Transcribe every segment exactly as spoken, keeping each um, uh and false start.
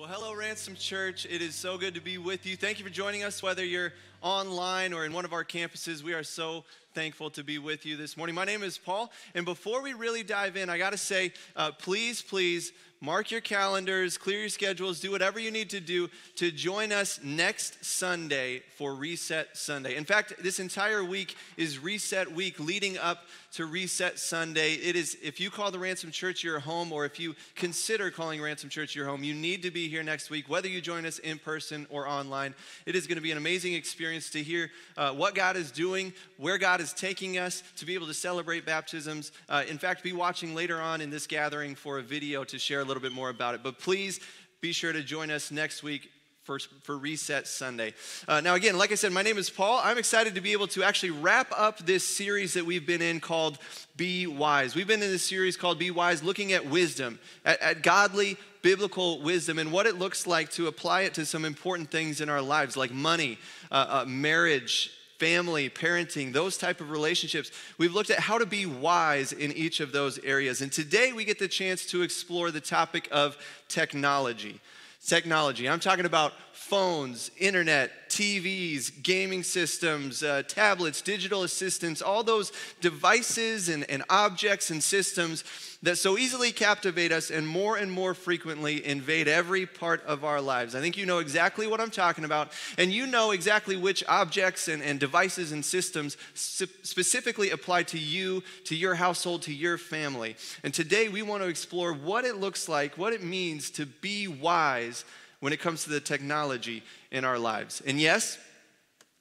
Well, hello, Ransom Church. It is so good to be with you. Thank you for joining us, whether you're online or in one of our campuses. We are so thankful to be with you this morning. My name is Paul, and before we really dive in, I got to say, uh, please, please mark your calendars, clear your schedules, do whatever you need to do to join us next Sunday for Reset Sunday. In fact, this entire week is Reset Week leading up to Reset Sunday. It is, if you call the Ransom Church your home, or if you consider calling Ransom Church your home, you need to be here next week, whether you join us in person or online. It is going to be an amazing experience to hear uh, what God is doing, where God is taking us, to be able to celebrate baptisms. Uh, in fact, be watching later on in this gathering for a video to share a little bit more about it. But please be sure to join us next week For, for Reset Sunday. Uh, now again, like I said, my name is Paul. I'm excited to be able to actually wrap up this series that we've been in called Be Wise. We've been in this series called Be Wise, looking at wisdom, at, at godly, biblical wisdom, and what it looks like to apply it to some important things in our lives, like money, uh, uh, marriage, family, parenting, those type of relationships. We've looked at how to be wise in each of those areas. And today we get the chance to explore the topic of technology. Technology. I'm talking about phones, internet, T Vs, gaming systems, uh, tablets, digital assistants, all those devices and, and objects and systems that so easily captivate us and more and more frequently invade every part of our lives. I think you know exactly what I'm talking about, and you know exactly which objects and, and devices and systems sp- specifically apply to you, to your household, to your family. And today we want to explore what it looks like, what it means to be wise when it comes to the technology in our lives. And yes,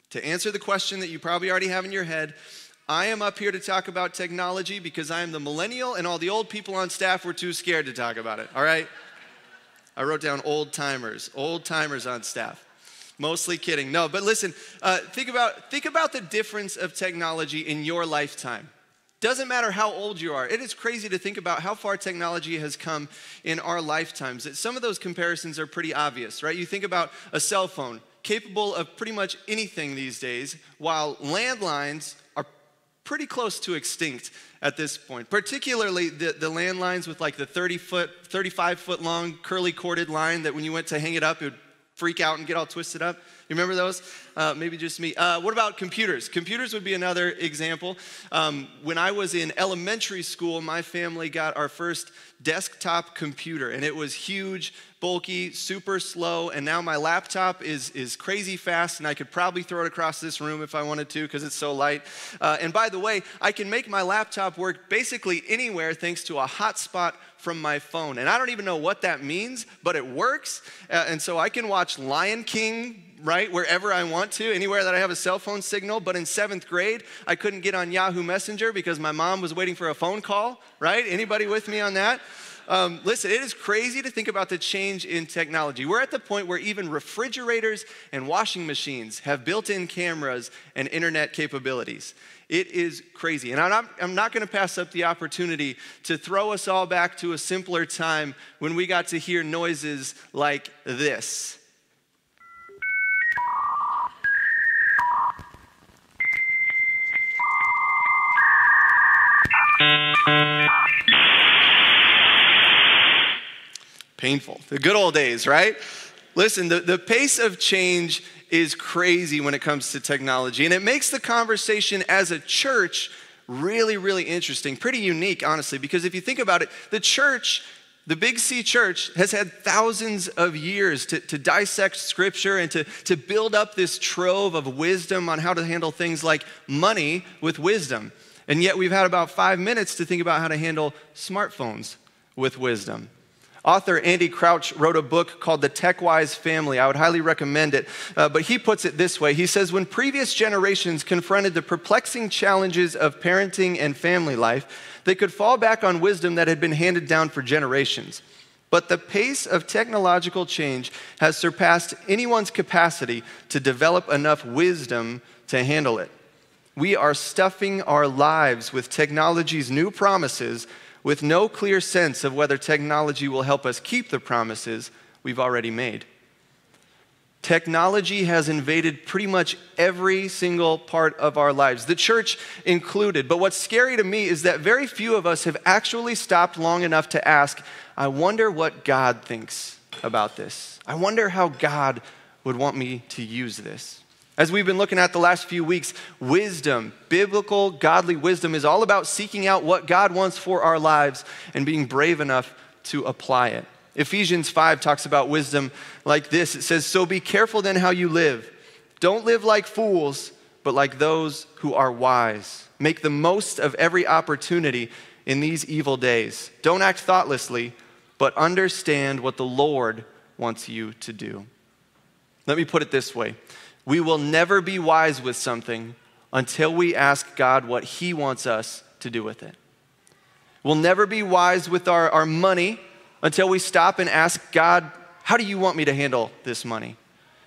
to answer the question that you probably already have in your head, I am up here to talk about technology because I am the millennial and all the old people on staff were too scared to talk about it, all right? I wrote down old timers, old timers on staff. Mostly kidding. No, but listen, uh, think about, think about the difference of technology in your lifetime. Doesn't matter how old you are. It is crazy to think about how far technology has come in our lifetimes. Some of those comparisons are pretty obvious, right? You think about a cell phone, capable of pretty much anything these days, while landlines are pretty close to extinct at this point, particularly the, the landlines with like the thirty-foot, thirty-five-foot long curly corded line that when you went to hang it up, it would freak out and get all twisted up. You remember those? Uh, maybe just me. Uh, what about computers? Computers would be another example. Um, when I was in elementary school, my family got our first desktop computer, and it was huge, bulky, super slow, and now my laptop is, is crazy fast, and I could probably throw it across this room if I wanted to because it's so light. Uh, and by the way, I can make my laptop work basically anywhere thanks to a hotspot from my phone. And I don't even know what that means, but it works. Uh, and so I can watch Lion King, right, wherever I want to, anywhere that I have a cell phone signal. But in seventh grade, I couldn't get on Yahoo Messenger because my mom was waiting for a phone call, right? Anybody with me on that? Um, listen, it is crazy to think about the change in technology. We're at the point where even refrigerators and washing machines have built-in cameras and internet capabilities. It is crazy. And I'm not, I'm not going to pass up the opportunity to throw us all back to a simpler time when we got to hear noises like this. Painful. The good old days, right? Listen, the, the pace of change is crazy when it comes to technology, and it makes the conversation as a church really, really interesting, pretty unique, honestly, because if you think about it, the church, the Big C Church, has had thousands of years to, to dissect Scripture and to, to build up this trove of wisdom on how to handle things like money with wisdom. And yet we've had about five minutes to think about how to handle smartphones with wisdom. Author Andy Crouch wrote a book called The Techwise Family. I would highly recommend it. Uh, but he puts it this way. He says, when previous generations confronted the perplexing challenges of parenting and family life, they could fall back on wisdom that had been handed down for generations. But the pace of technological change has surpassed anyone's capacity to develop enough wisdom to handle it. We are stuffing our lives with technology's new promises with no clear sense of whether technology will help us keep the promises we've already made. Technology has invaded pretty much every single part of our lives, the church included. But what's scary to me is that very few of us have actually stopped long enough to ask, I wonder what God thinks about this. I wonder how God would want me to use this. As we've been looking at the last few weeks, wisdom, biblical, godly wisdom is all about seeking out what God wants for our lives and being brave enough to apply it. Ephesians five talks about wisdom like this. It says, so be careful then how you live. Don't live like fools, but like those who are wise. Make the most of every opportunity in these evil days. Don't act thoughtlessly, but understand what the Lord wants you to do. Let me put it this way. We will never be wise with something until we ask God what he wants us to do with it. We'll never be wise with our, our money until we stop and ask God, how do you want me to handle this money?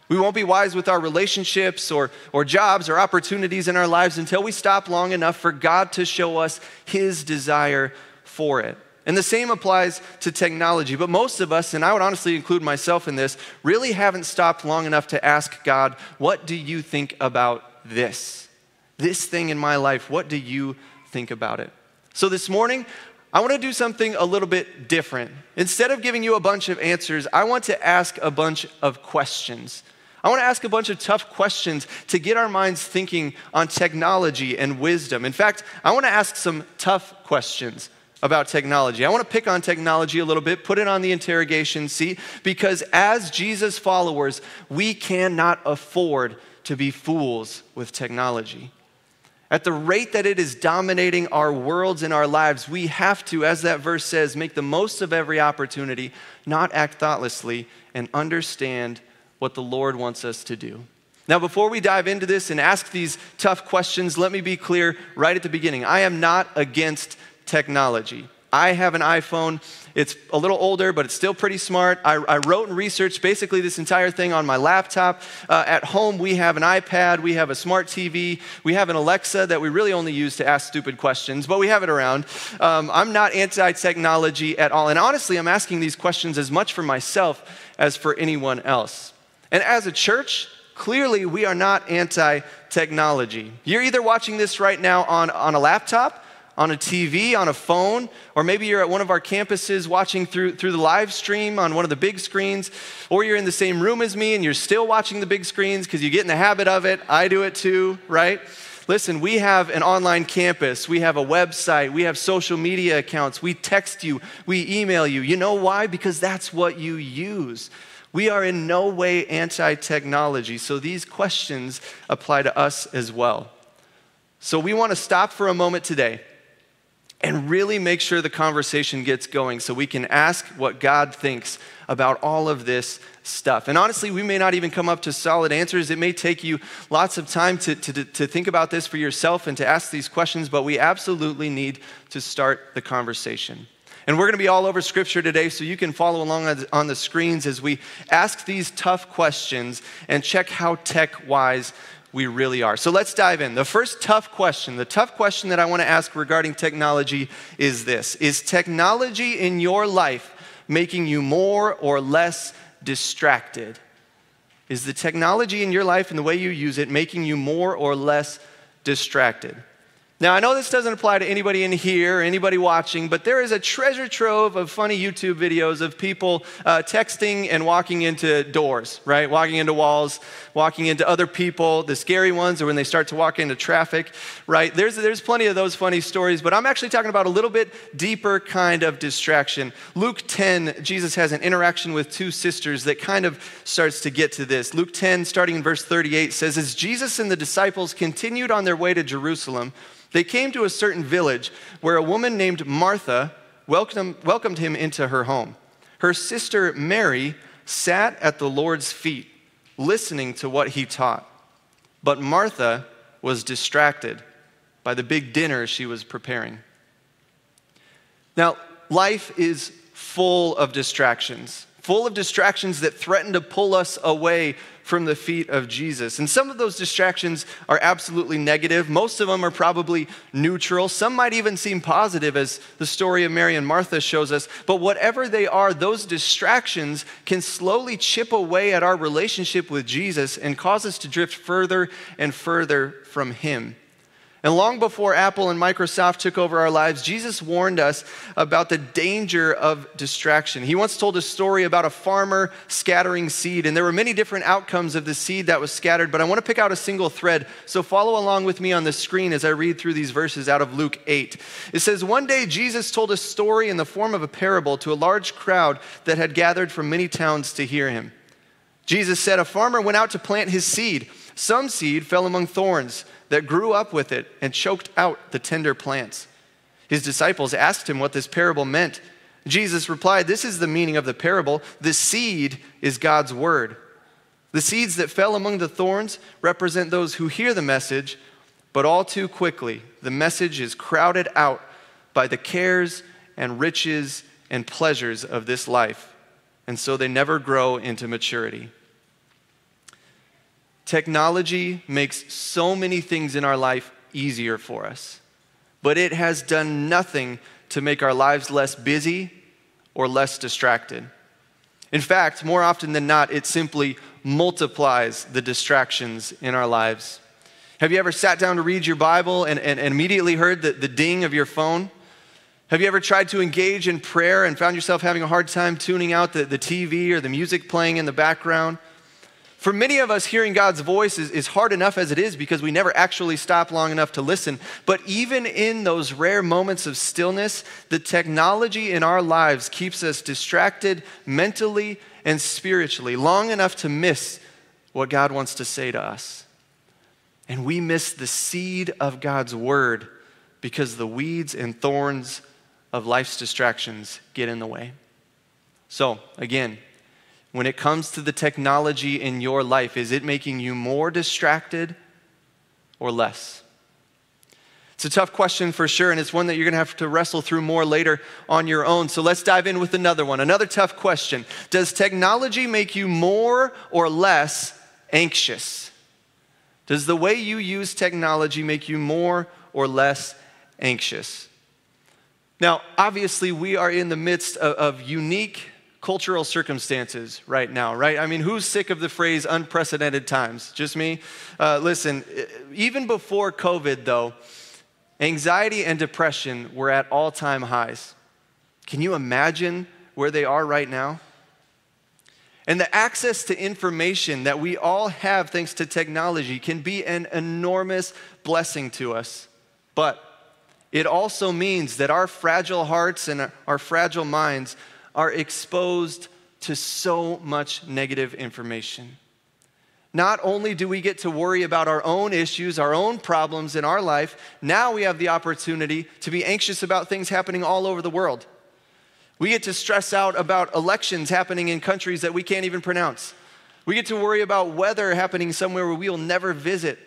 We won't be wise with our relationships or, or jobs or opportunities in our lives until we stop long enough for God to show us his desire for it. And the same applies to technology, but most of us, and I would honestly include myself in this, really haven't stopped long enough to ask God, what do you think about this? This thing in my life, what do you think about it? So this morning, I want to do something a little bit different. Instead of giving you a bunch of answers, I want to ask a bunch of questions. I want to ask a bunch of tough questions to get our minds thinking on technology and wisdom. In fact, I want to ask some tough questions about technology. I want to pick on technology a little bit, put it on the interrogation seat, because as Jesus followers, we cannot afford to be fools with technology. At the rate that it is dominating our worlds and our lives, we have to, as that verse says, make the most of every opportunity, not act thoughtlessly, and understand what the Lord wants us to do. Now, before we dive into this and ask these tough questions, let me be clear right at the beginning. I am not against technology. I have an iPhone. It's a little older, but it's still pretty smart. I, I wrote and researched basically this entire thing on my laptop. Uh, at home, we have an iPad. We have a smart T V. We have an Alexa that we really only use to ask stupid questions, but we have it around. Um, I'm not anti-technology at all. And honestly, I'm asking these questions as much for myself as for anyone else. And as a church, clearly we are not anti-technology. You're either watching this right now on, on a laptop, on a T V, on a phone, or maybe you're at one of our campuses watching through, through the live stream on one of the big screens, or you're in the same room as me and you're still watching the big screens because you get in the habit of it. I do it too, right? Listen, we have an online campus. We have a website. We have social media accounts. We text you. We email you. You know why? Because that's what you use. We are in no way anti-technology, so these questions apply to us as well. So we want to stop for a moment today and really make sure the conversation gets going so we can ask what God thinks about all of this stuff. And honestly, we may not even come up to solid answers. It may take you lots of time to, to, to think about this for yourself and to ask these questions, but we absolutely need to start the conversation. And we're going to be all over Scripture today, so you can follow along on the screens as we ask these tough questions and check how tech-wise we really are. So let's dive in. The first tough question, the tough question that I want to ask regarding technology is this. Is technology in your life making you more or less distracted? Is the technology in your life and the way you use it making you more or less distracted? Now, I know this doesn't apply to anybody in here or anybody watching, but there is a treasure trove of funny YouTube videos of people uh, texting and walking into doors, right? Walking into walls, walking into other people, the scary ones are when they start to walk into traffic, right? There's, there's plenty of those funny stories, but I'm actually talking about a little bit deeper kind of distraction. Luke ten, Jesus has an interaction with two sisters that kind of starts to get to this. Luke ten, starting in verse thirty-eight, says, as Jesus and the disciples continued on their way to Jerusalem, they came to a certain village where a woman named Martha welcomed, welcomed him into her home. Her sister Mary sat at the Lord's feet, listening to what he taught. But Martha was distracted by the big dinner she was preparing. Now, life is full of distractions, full of distractions that threaten to pull us away from the feet of Jesus. And some of those distractions are absolutely negative. Most of them are probably neutral. Some might even seem positive, as the story of Mary and Martha shows us. But whatever they are, those distractions can slowly chip away at our relationship with Jesus and cause us to drift further and further from him. And long before Apple and Microsoft took over our lives, Jesus warned us about the danger of distraction. He once told a story about a farmer scattering seed, and there were many different outcomes of the seed that was scattered, but I want to pick out a single thread. So follow along with me on the screen as I read through these verses out of Luke eight. It says, "One day Jesus told a story in the form of a parable to a large crowd that had gathered from many towns to hear him. Jesus said, 'A farmer went out to plant his seed. Some seed fell among thorns that grew up with it and choked out the tender plants.' His disciples asked him what this parable meant. Jesus replied, 'This is the meaning of the parable. The seed is God's word. The seeds that fell among the thorns represent those who hear the message, but all too quickly the message is crowded out by the cares and riches and pleasures of this life, and so they never grow into maturity.'" Technology makes so many things in our life easier for us, but it has done nothing to make our lives less busy or less distracted. In fact, more often than not, it simply multiplies the distractions in our lives. Have you ever sat down to read your Bible and, and, and immediately heard the, the ding of your phone? Have you ever tried to engage in prayer and found yourself having a hard time tuning out the, the T V or the music playing in the background? For many of us, hearing God's voice is, is hard enough as it is because we never actually stop long enough to listen. But even in those rare moments of stillness, the technology in our lives keeps us distracted mentally and spiritually long enough to miss what God wants to say to us. And we miss the seed of God's word because the weeds and thorns of life's distractions get in the way. So, again, when it comes to the technology in your life, is it making you more distracted or less? It's a tough question for sure, and it's one that you're going to have to wrestle through more later on your own. So let's dive in with another one, another tough question. Does technology make you more or less anxious? Does the way you use technology make you more or less anxious? Now, obviously, we are in the midst of, of unique cultural circumstances right now, right? I mean, who's sick of the phrase unprecedented times? Just me? Uh, listen, even before COVID, though, anxiety and depression were at all-time highs. Can you imagine where they are right now? And the access to information that we all have thanks to technology can be an enormous blessing to us, but it also means that our fragile hearts and our fragile minds are exposed to so much negative information. Not only do we get to worry about our own issues, our own problems in our life, now we have the opportunity to be anxious about things happening all over the world. We get to stress out about elections happening in countries that we can't even pronounce. We get to worry about weather happening somewhere where we will never visit.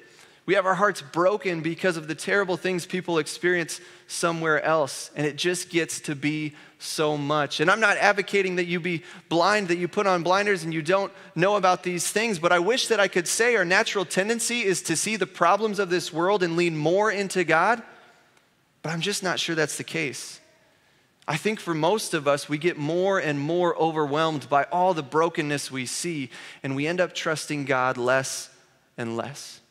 We have our hearts broken because of the terrible things people experience somewhere else, and it just gets to be so much. And I'm not advocating that you be blind, that you put on blinders and you don't know about these things, but I wish that I could say our natural tendency is to see the problems of this world and lean more into God, but I'm just not sure that's the case. I think for most of us, we get more and more overwhelmed by all the brokenness we see, and we end up trusting God less and less.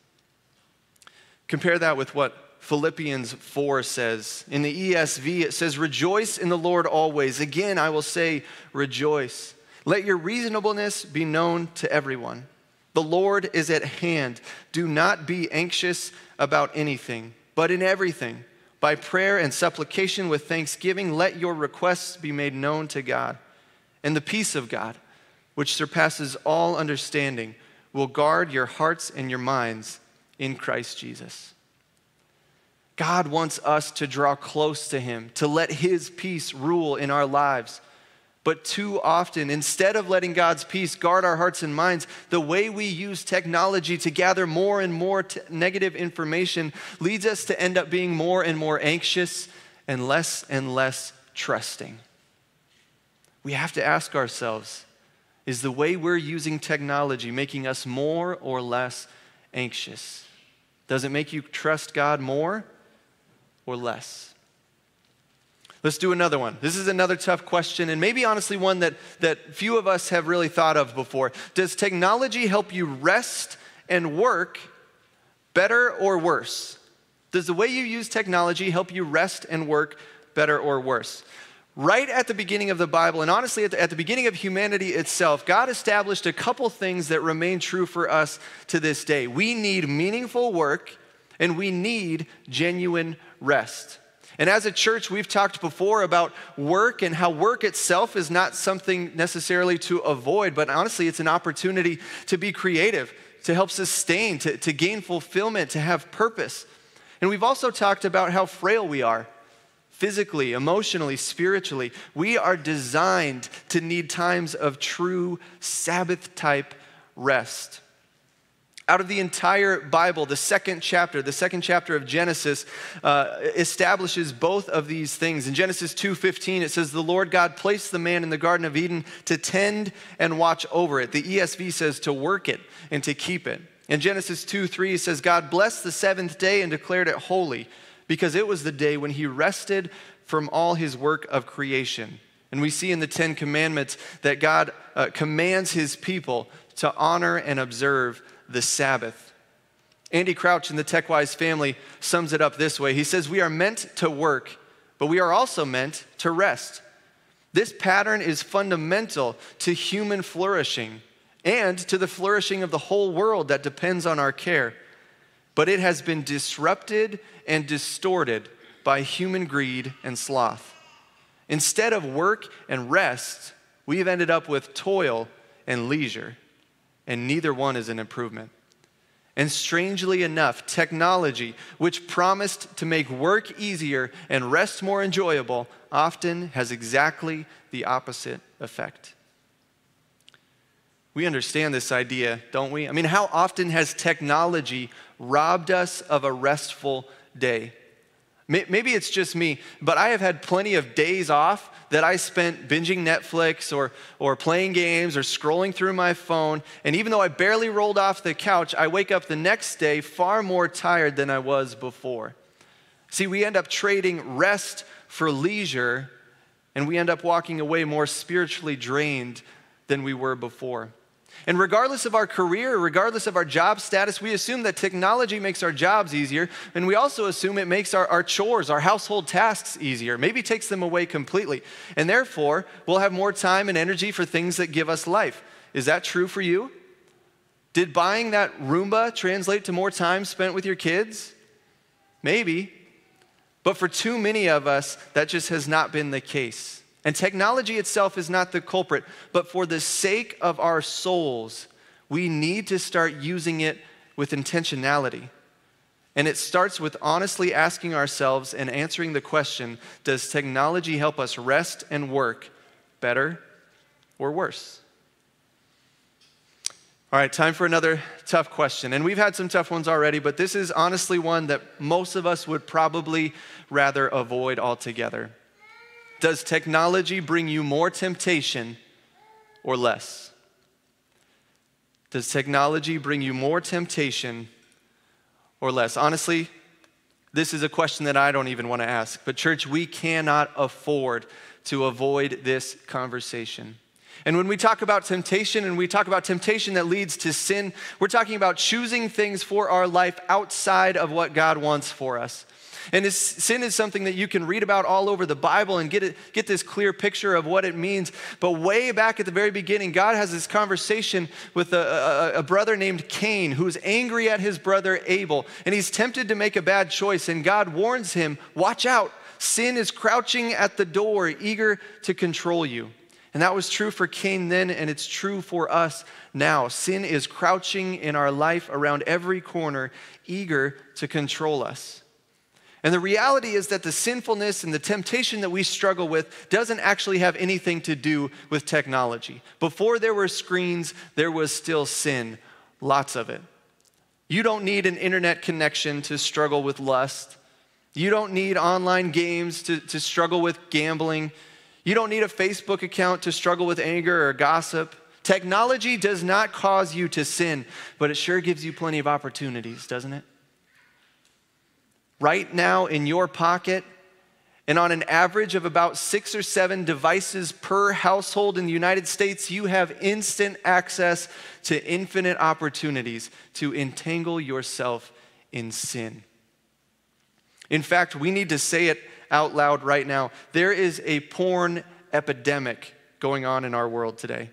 Compare that with what Philippians four says. In the E S V, it says, "Rejoice in the Lord always. Again, I will say, rejoice. Let your reasonableness be known to everyone. The Lord is at hand. Do not be anxious about anything, but in everything, by prayer and supplication with thanksgiving, let your requests be made known to God. And the peace of God, which surpasses all understanding, will guard your hearts and your minds in Christ Jesus." God wants us to draw close to him, to let his peace rule in our lives. But too often, instead of letting God's peace guard our hearts and minds, the way we use technology to gather more and more t- negative information leads us to end up being more and more anxious and less and less trusting. We have to ask ourselves, is the way we're using technology making us more or less anxious? Does it make you trust God more or less? Let's do another one. This is another tough question, and maybe honestly one that, that few of us have really thought of before. Does technology help you rest and work better or worse? Does the way you use technology help you rest and work better or worse? Right at the beginning of the Bible, and honestly at the, at the beginning of humanity itself, God established a couple things that remain true for us to this day. We need meaningful work and we need genuine rest. And as a church, we've talked before about work and how work itself is not something necessarily to avoid, but honestly, it's an opportunity to be creative, to help sustain, to, to gain fulfillment, to have purpose. And we've also talked about how frail we are, physically, emotionally, spiritually. We are designed to need times of true Sabbath-type rest. Out of the entire Bible, the second chapter, the second chapter of Genesis uh, establishes both of these things. In Genesis two fifteen, it says, "The Lord God placed the man in the Garden of Eden to tend and watch over it." The E S V says to work it and to keep it. In Genesis two three, it says, "God blessed the seventh day and declared it holy because it was the day when he rested from all his work of creation." And we see in the Ten Commandments that God uh, commands his people to honor and observe the Sabbath. Andy Crouch in The Techwise Family sums it up this way. He says, "We are meant to work, but we are also meant to rest. This pattern is fundamental to human flourishing and to the flourishing of the whole world that depends on our care. But it has been disrupted and distorted by human greed and sloth. Instead of work and rest, we've ended up with toil and leisure. And neither one is an improvement." And strangely enough, technology, which promised to make work easier and rest more enjoyable, often has exactly the opposite effect. We understand this idea, don't we? I mean, how often has technology robbed us of a restful day? Maybe it's just me, but I have had plenty of days off that I spent binging Netflix or, or playing games or scrolling through my phone. And even though I barely rolled off the couch, I wake up the next day far more tired than I was before. See, we end up trading rest for leisure, and we end up walking away more spiritually drained than we were before. And regardless of our career, regardless of our job status, we assume that technology makes our jobs easier, and we also assume it makes our, our chores, our household tasks easier, maybe takes them away completely. And therefore, we'll have more time and energy for things that give us life. Is that true for you? Did buying that Roomba translate to more time spent with your kids? Maybe. But for too many of us, that just has not been the case. And technology itself is not the culprit, but for the sake of our souls, we need to start using it with intentionality. And it starts with honestly asking ourselves and answering the question, does technology help us rest and work better or worse? All right, time for another tough question. And we've had some tough ones already, but this is honestly one that most of us would probably rather avoid altogether. Does technology bring you more temptation or less? Does technology bring you more temptation or less? Honestly, this is a question that I don't even want to ask. But church, we cannot afford to avoid this conversation. And when we talk about temptation and we talk about temptation that leads to sin, we're talking about choosing things for our life outside of what God wants for us. And this sin is something that you can read about all over the Bible and get it, get this clear picture of what it means. But way back at the very beginning, God has this conversation with a, a, a brother named Cain who's angry at his brother Abel. And he's tempted to make a bad choice. And God warns him, watch out. Sin is crouching at the door, eager to control you. And that was true for Cain then, and it's true for us now. Sin is crouching in our life around every corner, eager to control us. And the reality is that the sinfulness and the temptation that we struggle with doesn't actually have anything to do with technology. Before there were screens, there was still sin, lots of it. You don't need an internet connection to struggle with lust. You don't need online games to, to struggle with gambling. You don't need a Facebook account to struggle with anger or gossip. Technology does not cause you to sin, but it sure gives you plenty of opportunities, doesn't it? Right now in your pocket, and on an average of about six or seven devices per household in the United States, you have instant access to infinite opportunities to entangle yourself in sin. In fact, we need to say it out loud right now. There is a porn epidemic going on in our world today.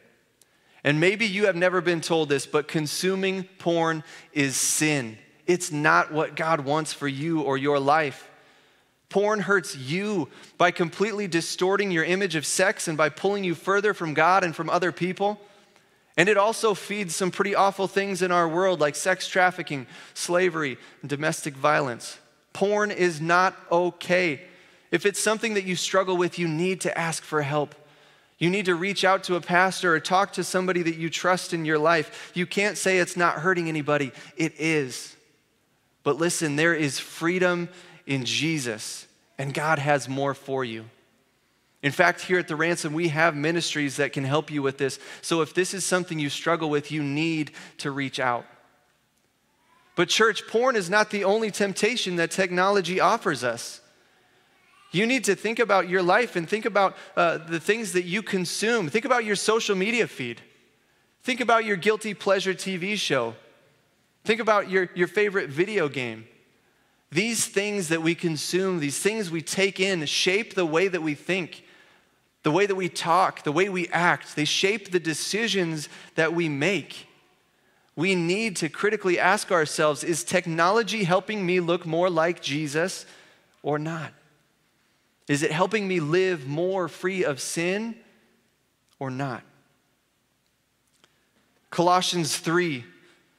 And maybe you have never been told this, but consuming porn is sin. It's not what God wants for you or your life. Porn hurts you by completely distorting your image of sex and by pulling you further from God and from other people. And it also feeds some pretty awful things in our world, like sex trafficking, slavery, and domestic violence. Porn is not okay. If it's something that you struggle with, you need to ask for help. You need to reach out to a pastor or talk to somebody that you trust in your life. You can't say it's not hurting anybody. It is. But listen, there is freedom in Jesus, and God has more for you. In fact, here at The Ransom, we have ministries that can help you with this. So if this is something you struggle with, you need to reach out. But church, porn is not the only temptation that technology offers us. You need to think about your life and think about uh, the things that you consume. Think about your social media feed. Think about your guilty pleasure T V show. Think about your, your favorite video game. These things that we consume, these things we take in, shape the way that we think, the way that we talk, the way we act. They shape the decisions that we make. We need to critically ask ourselves, is technology helping me look more like Jesus or not? Is it helping me live more free of sin or not? Colossians three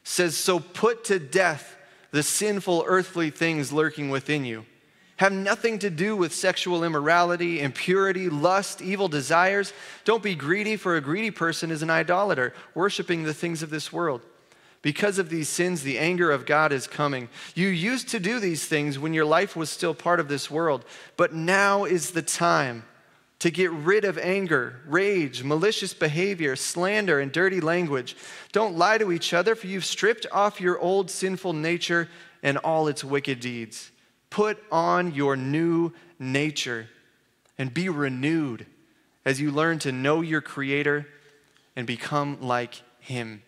says, so put to death the sinful earthly things lurking within you. Have nothing to do with sexual immorality, impurity, lust, evil desires. Don't be greedy, for a greedy person is an idolater, worshiping the things of this world. Because of these sins, the anger of God is coming. You used to do these things when your life was still part of this world, but now is the time to get rid of anger, rage, malicious behavior, slander, and dirty language. Don't lie to each other, for you've stripped off your old sinful nature and all its wicked deeds. Put on your new nature and be renewed as you learn to know your Creator and become like Him.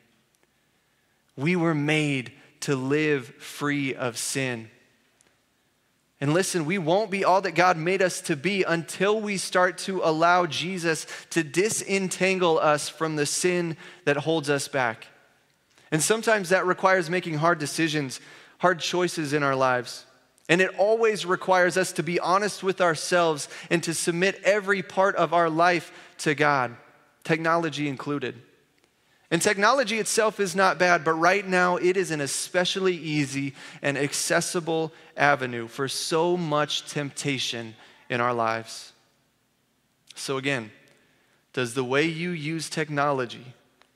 We were made to live free of sin. And listen, we won't be all that God made us to be until we start to allow Jesus to disentangle us from the sin that holds us back. And sometimes that requires making hard decisions, hard choices in our lives. And it always requires us to be honest with ourselves and to submit every part of our life to God, technology included. And technology itself is not bad, but right now it is an especially easy and accessible avenue for so much temptation in our lives. So again, does the way you use technology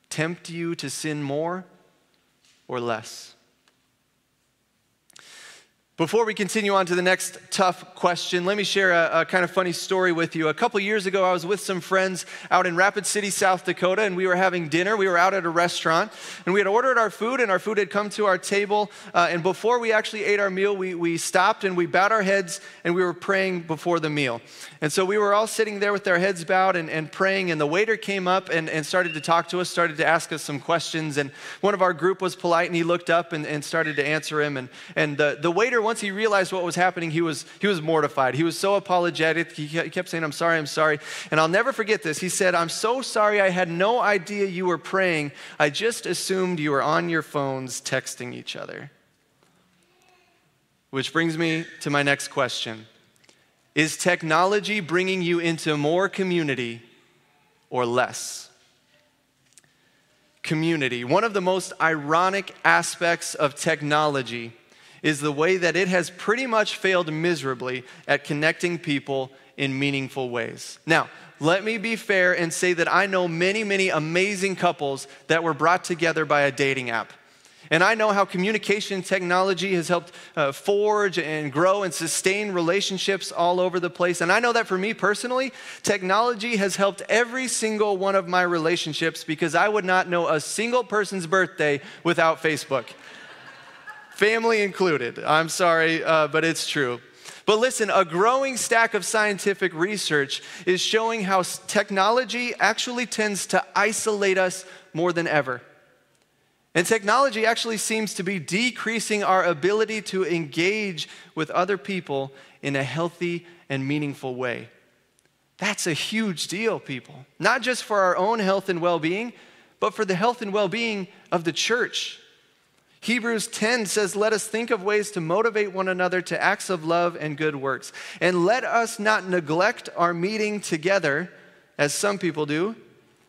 tempt you to sin more or less? Before we continue on to the next tough question, let me share a, a kind of funny story with you. A couple years ago, I was with some friends out in Rapid City, South Dakota, and we were having dinner. We were out at a restaurant, and we had ordered our food, and our food had come to our table. Uh, and before we actually ate our meal, we, we stopped, and we bowed our heads, and we were praying before the meal. And so we were all sitting there with our heads bowed and, and praying, and the waiter came up and, and started to talk to us, started to ask us some questions. And one of our group was polite, and he looked up and, and started to answer him. And, and the, the waiter, once he realized what was happening, he was, he was mortified. He was so apologetic. He kept saying, I'm sorry, I'm sorry. And I'll never forget this. He said, I'm so sorry. I had no idea you were praying. I just assumed you were on your phones texting each other. Which brings me to my next question. Is technology bringing you into more community or less? Community. One of the most ironic aspects of technology is the way that it has pretty much failed miserably at connecting people in meaningful ways. Now, let me be fair and say that I know many, many amazing couples that were brought together by a dating app. And I know how communication technology has helped uh, forge and grow and sustain relationships all over the place. And I know that for me personally, technology has helped every single one of my relationships, because I would not know a single person's birthday without Facebook. Family included. I'm sorry, uh, but it's true. But listen, a growing stack of scientific research is showing how technology actually tends to isolate us more than ever. And technology actually seems to be decreasing our ability to engage with other people in a healthy and meaningful way. That's a huge deal, people. Not just for our own health and well-being, but for the health and well-being of the church. Hebrews ten says, let us think of ways to motivate one another to acts of love and good works. And let us not neglect our meeting together, as some people do,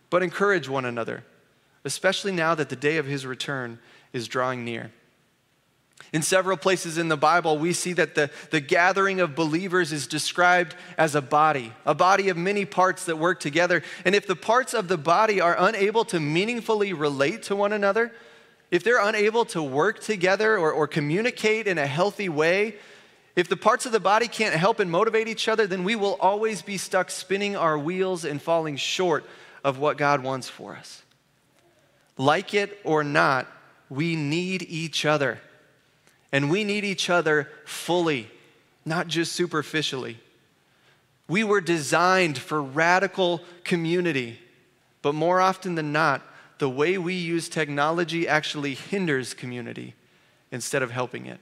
but encourage one another, especially now that the day of his return is drawing near. In several places in the Bible, we see that the, the gathering of believers is described as a body, a body of many parts that work together. And if the parts of the body are unable to meaningfully relate to one another, if they're unable to work together or, or communicate in a healthy way, if the parts of the body can't help and motivate each other, then we will always be stuck spinning our wheels and falling short of what God wants for us. Like it or not, we need each other. And we need each other fully, not just superficially. We were designed for radical community, but more often than not, the way we use technology actually hinders community instead of helping it.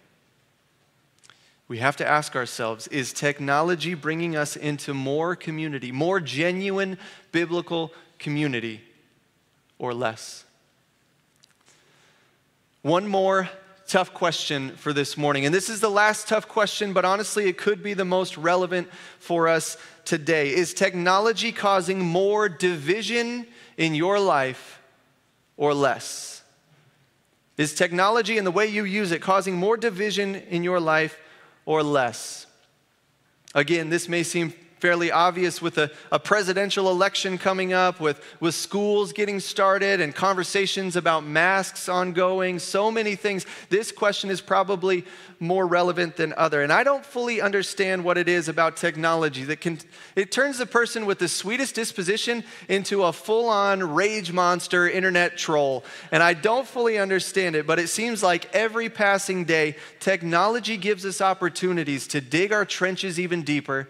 We have to ask ourselves, is technology bringing us into more community, more genuine biblical community, or less? One more tough question for this morning. And this is the last tough question, but honestly, it could be the most relevant for us today. Is technology causing more division in your life or less? Is technology and the way you use it causing more division in your life or less? Again, this may seem fairly obvious with a, a presidential election coming up, with, with schools getting started and conversations about masks ongoing, so many things. This question is probably more relevant than other. And I don't fully understand what it is about technology that can, it turns the person with the sweetest disposition into a full-on rage monster internet troll. And I don't fully understand it, but it seems like every passing day, technology gives us opportunities to dig our trenches even deeper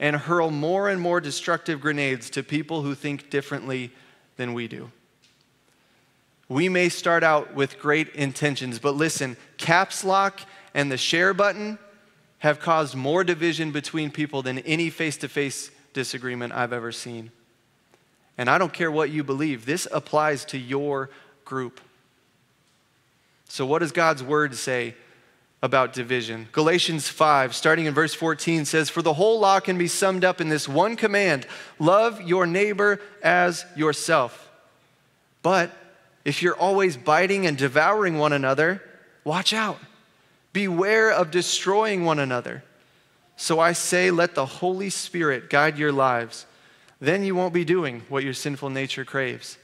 and hurl more and more destructive grenades to people who think differently than we do. We may start out with great intentions, but listen, caps lock and the share button have caused more division between people than any face-to-face disagreement I've ever seen. And I don't care what you believe, this applies to your group. So what does God's word say about division? Galatians five, starting in verse fourteen, says, for the whole law can be summed up in this one command, love your neighbor as yourself. But if you're always biting and devouring one another, watch out. Beware of destroying one another. So I say, let the Holy Spirit guide your lives. Then you won't be doing what your sinful nature craves.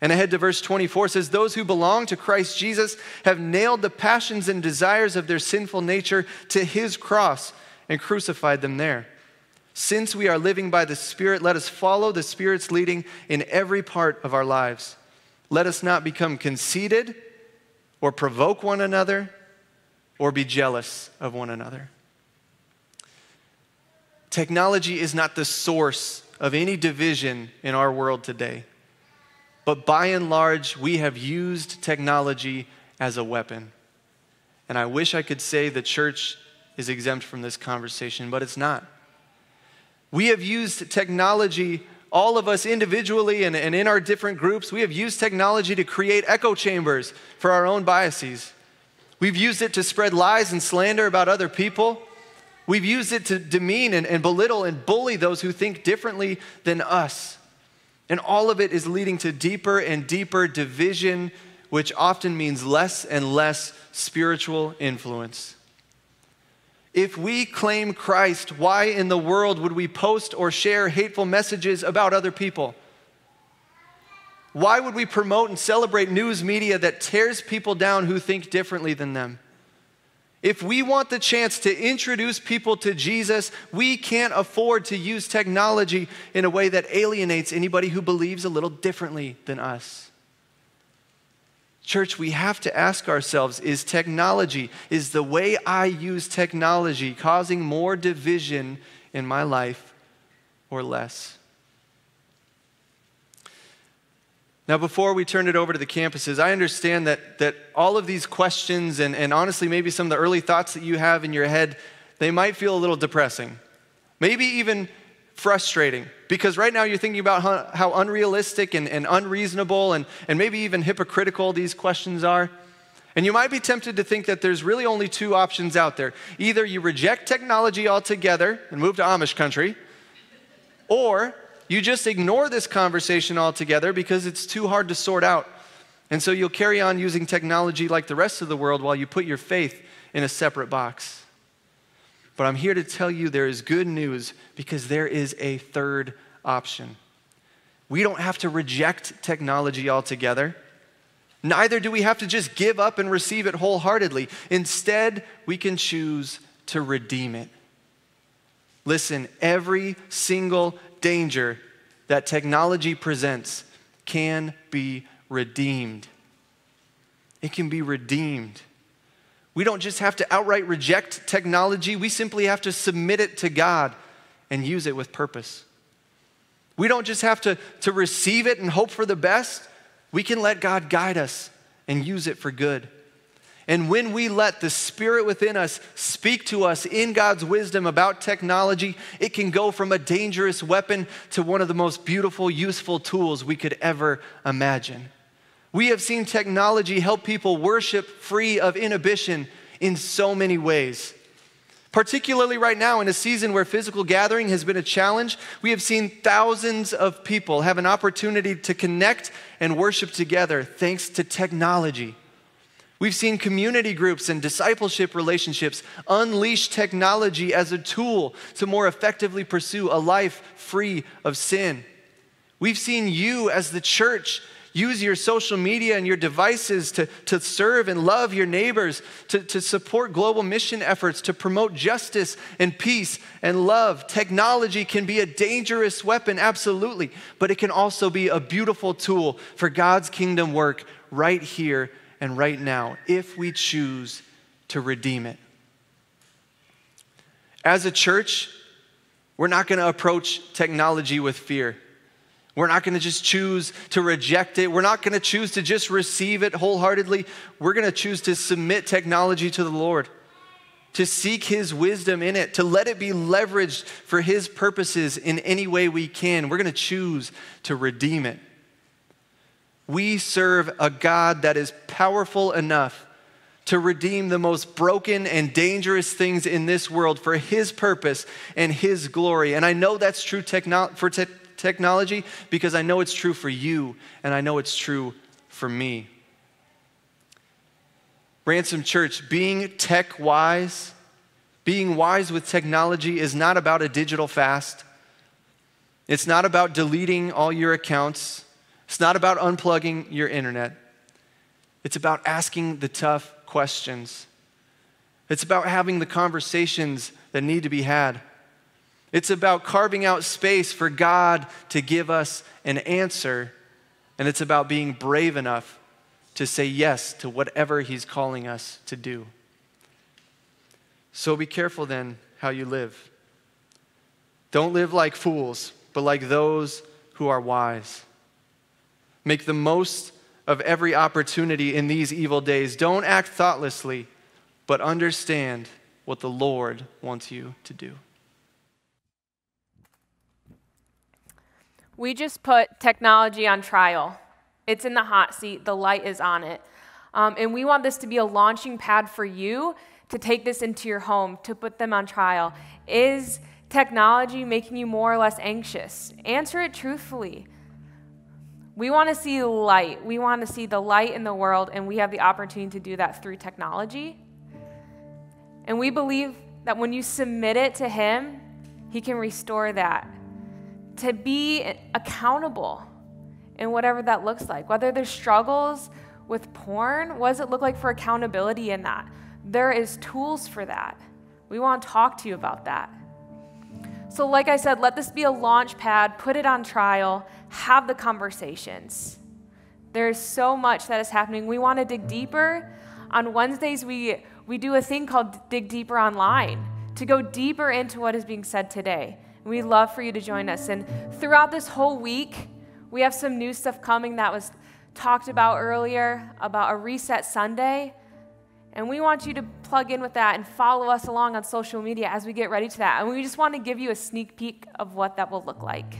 And ahead to verse twenty-four says, those who belong to Christ Jesus have nailed the passions and desires of their sinful nature to his cross and crucified them there. Since we are living by the Spirit, let us follow the Spirit's leading in every part of our lives. Let us not become conceited or provoke one another or be jealous of one another. Technology is not the source of any division in our world today. But by and large, we have used technology as a weapon. And I wish I could say the church is exempt from this conversation, but it's not. We have used technology, all of us individually and, and in our different groups, we have used technology to create echo chambers for our own biases. We've used it to spread lies and slander about other people. We've used it to demean and, and belittle and bully those who think differently than us. And all of it is leading to deeper and deeper division, which often means less and less spiritual influence. If we claim Christ, why in the world would we post or share hateful messages about other people? Why would we promote and celebrate news media that tears people down who think differently than them? If we want the chance to introduce people to Jesus, we can't afford to use technology in a way that alienates anybody who believes a little differently than us. Church, we have to ask ourselves, is technology, is the way I use technology causing more division in my life or less? Now, before we turn it over to the campuses, I understand that, that all of these questions and, and honestly, maybe some of the early thoughts that you have in your head, they might feel a little depressing, maybe even frustrating, because right now you're thinking about how, how unrealistic and, and unreasonable and, and maybe even hypocritical these questions are. And you might be tempted to think that there's really only two options out there. Either you reject technology altogether and move to Amish country, or you just ignore this conversation altogether because it's too hard to sort out. And so you'll carry on using technology like the rest of the world while you put your faith in a separate box. But I'm here to tell you there is good news, because there is a third option. We don't have to reject technology altogether. Neither do we have to just give up and receive it wholeheartedly. Instead, we can choose to redeem it. Listen, every single danger that technology presents can be redeemed. It can be redeemed. We don't just have to outright reject technology. We simply have to submit it to God and use it with purpose. We don't just have to, to receive it and hope for the best. We can let God guide us and use it for good. And when we let the Spirit within us speak to us in God's wisdom about technology, it can go from a dangerous weapon to one of the most beautiful, useful tools we could ever imagine. We have seen technology help people worship free of inhibition in so many ways. Particularly right now, in a season where physical gathering has been a challenge, we have seen thousands of people have an opportunity to connect and worship together thanks to technology. We've seen community groups and discipleship relationships unleash technology as a tool to more effectively pursue a life free of sin. We've seen you as the church use your social media and your devices to, to serve and love your neighbors, to, to support global mission efforts, to promote justice and peace and love. Technology can be a dangerous weapon, absolutely, but it can also be a beautiful tool for God's kingdom work right here and right now, if we choose to redeem it. As a church, we're not going to approach technology with fear. We're not going to just choose to reject it. We're not going to choose to just receive it wholeheartedly. We're going to choose to submit technology to the Lord, to seek His wisdom in it, to let it be leveraged for His purposes in any way we can. We're going to choose to redeem it. We serve a God that is powerful enough to redeem the most broken and dangerous things in this world for His purpose and His glory. And I know that's true techno- for technology. technology because I know it's true for you, and I know it's true for me. Ransom Church, being tech wise, being wise with technology is not about a digital fast. It's not about deleting all your accounts. It's not about unplugging your internet. It's about asking the tough questions. It's about having the conversations that need to be had. It's about carving out space for God to give us an answer, and it's about being brave enough to say yes to whatever He's calling us to do. So be careful then how you live. Don't live like fools, but like those who are wise. Make the most of every opportunity in these evil days. Don't act thoughtlessly, but understand what the Lord wants you to do. We just put technology on trial. It's in the hot seat. The light is on it. Um, and we want this to be a launching pad for you to take this into your home, to put them on trial. Is technology making you more or less anxious? Answer it truthfully. We want to see light. We want to see the light in the world, and we have the opportunity to do that through technology. And we believe that when you submit it to Him, He can restore that. To be accountable in whatever that looks like. Whether there's struggles with porn, what does it look like for accountability in that? There is tools for that. We want to talk to you about that. So like I said, let this be a launch pad, put it on trial, have the conversations. There is so much that is happening. We want to dig deeper. On Wednesdays, we, we do a thing called Dig Deeper Online to go deeper into what is being said today. We'd love for you to join us. And throughout this whole week, We have some new stuff coming that was talked about earlier about a Reset Sunday. And we want you to plug in with that and follow us along on social media as we get ready to that. And we just want to give you a sneak peek of what that will look like.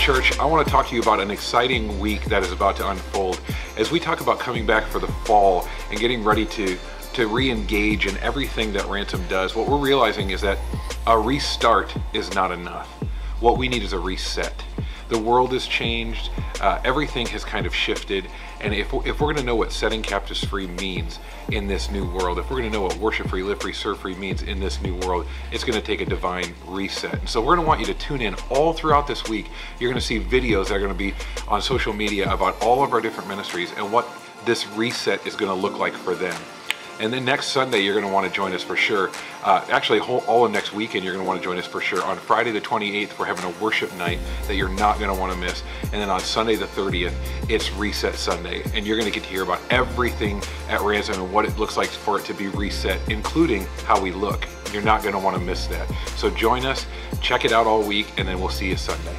Church, I want to talk to you about an exciting week that is about to unfold as we talk about coming back for the fall and getting ready to to re-engage in everything that Ransom does. What we're realizing is that a restart is not enough. What we need is a reset. The world has changed, uh, everything has kind of shifted, and if, if we're going to know what setting captives free means in this new world, if we're going to know what worship free, live free, serve free means in this new world, it's going to take a divine reset. And so we're going to want you to tune in all throughout this week. You're going to see videos that are going to be on social media about all of our different ministries and what this reset is going to look like for them. And then next Sunday, you're going to want to join us for sure. Uh, actually, whole, all of next weekend, you're going to want to join us for sure. On Friday the twenty-eighth, we're having a worship night that you're not going to want to miss. And then on Sunday the thirtieth, it's Reset Sunday. And you're going to get to hear about everything at Ransom and what it looks like for it to be reset, including how we look. You're not going to want to miss that. So join us, check it out all week, and then we'll see you Sunday.